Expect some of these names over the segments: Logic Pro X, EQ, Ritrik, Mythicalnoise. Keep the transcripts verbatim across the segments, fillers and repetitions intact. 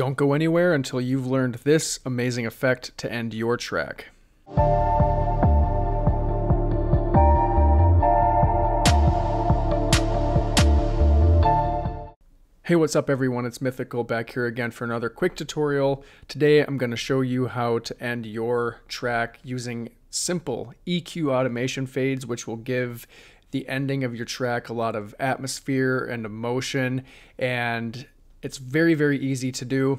Don't go anywhere until you've learned this amazing effect to end your track. Hey, what's up everyone? It's Mythical back here again for another quick tutorial. Today I'm going to show you how to end your track using simple E Q automation fades, which will give the ending of your track a lot of atmosphere and emotion, and it's very, very easy to do.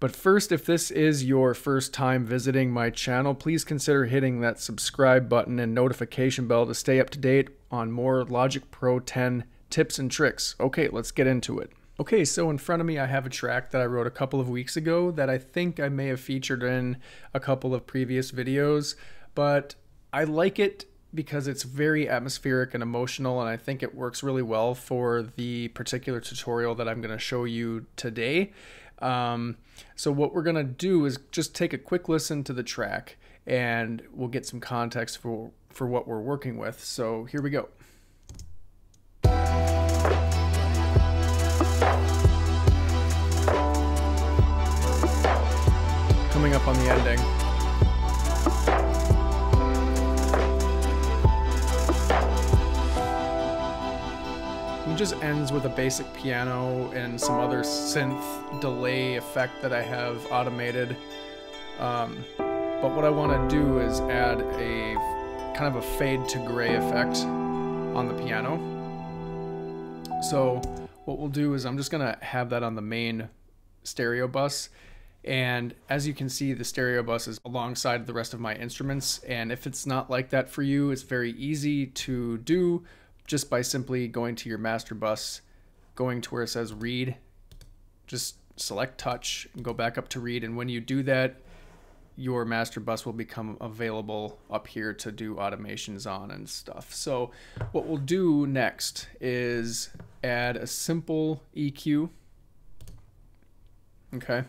But first, if this is your first time visiting my channel, please consider hitting that subscribe button and notification bell to stay up to date on more Logic Pro ten tips and tricks. Okay, let's get into it. Okay, so in front of me I have a track that I wrote a couple of weeks ago that I think I may have featured in a couple of previous videos, but I like it because it's very atmospheric and emotional, and I think it works really well for the particular tutorial that I'm going to show you today. Um, so what we're going to do is just take a quick listen to the track, and we'll get some context for, for what we're working with. So here we go. Coming up on the ending. It just ends with a basic piano and some other synth delay effect that I have automated. Um, but what I want to do is add a kind of a fade to gray effect on the piano. So what we'll do is I'm just going to have that on the main stereo bus. And as you can see, the stereo bus is alongside the rest of my instruments. And if it's not like that for you, it's very easy to do, just by simply going to your master bus, going to where it says read, just select touch and go back up to read. And when you do that, your master bus will become available up here to do automations on and stuff. So what we'll do next is add a simple E Q. Okay.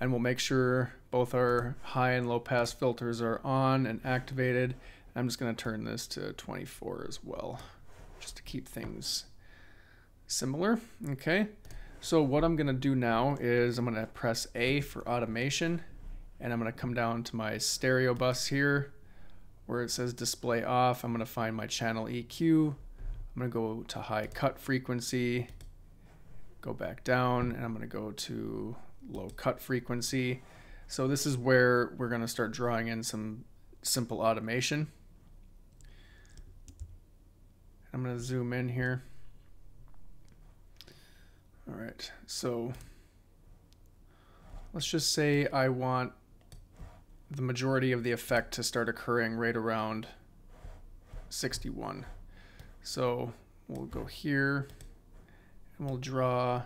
And we'll make sure both our high and low pass filters are on and activated. I'm just gonna turn this to twenty-four as well, just to keep things similar. Okay, so what I'm gonna do now is I'm gonna press A for automation, and I'm gonna come down to my stereo bus here where it says display off. I'm gonna find my channel E Q. I'm gonna go to high cut frequency, go back down, and I'm gonna go to low cut frequency. So this is where we're gonna start drawing in some simple automation. I'm going to zoom in here. All right, so let's just say I want the majority of the effect to start occurring right around sixty-one. So we'll go here and we'll draw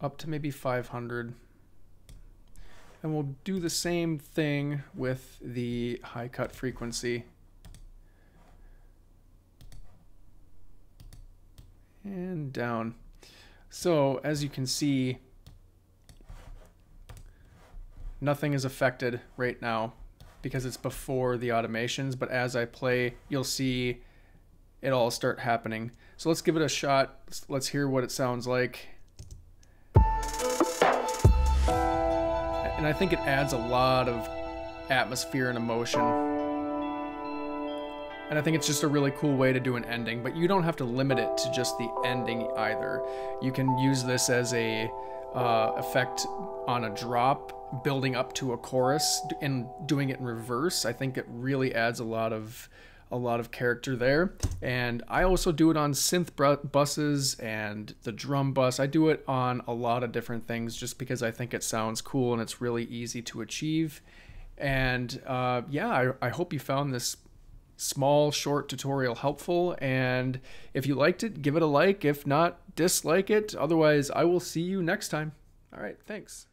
up to maybe five hundred. And we'll do the same thing with the high cut frequency. And down. So as you can see, nothing is affected right now because it's before the automations, but as I play, you'll see it all start happening. So let's give it a shot. Let's hear what it sounds like. And I think it adds a lot of atmosphere and emotion. And I think it's just a really cool way to do an ending, but you don't have to limit it to just the ending either. You can use this as a uh, effect on a drop, building up to a chorus and doing it in reverse. I think it really adds a lot of a lot of character there. And I also do it on synth buses and the drum bus. I do it on a lot of different things just because I think it sounds cool and it's really easy to achieve. And uh, yeah, I, I hope you found this small short tutorial helpful, and if you liked it, give it a like. If not, dislike it. Otherwise, I will see you next time. All right, thanks.